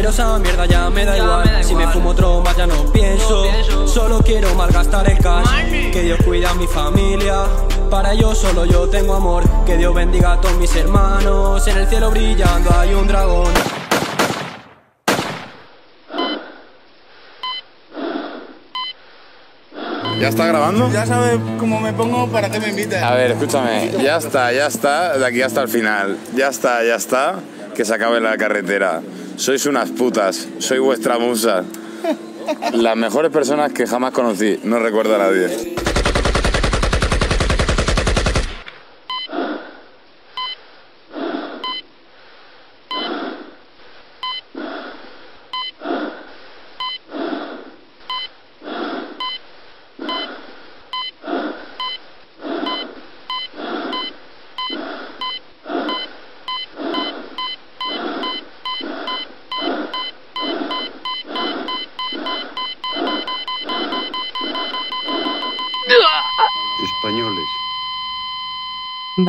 Pero esa mierda ya me da igual. Si me fumo otro más ya no pienso. Solo quiero malgastar el cash. Que Dios cuida a mi familia. Para ellos solo yo tengo amor. Que Dios bendiga a todos mis hermanos. En el cielo brillando hay un dragón. ¿Ya está grabando? Ya sabes cómo me pongo para que me inviten. A ver, escúchame. Ya está, de aquí hasta el final. Ya está, que se acabe la carretera. Sois unas putas, soy vuestra musa. Las mejores personas que jamás conocí, no recuerdo a nadie.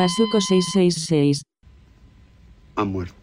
Basuko666 ha muerto.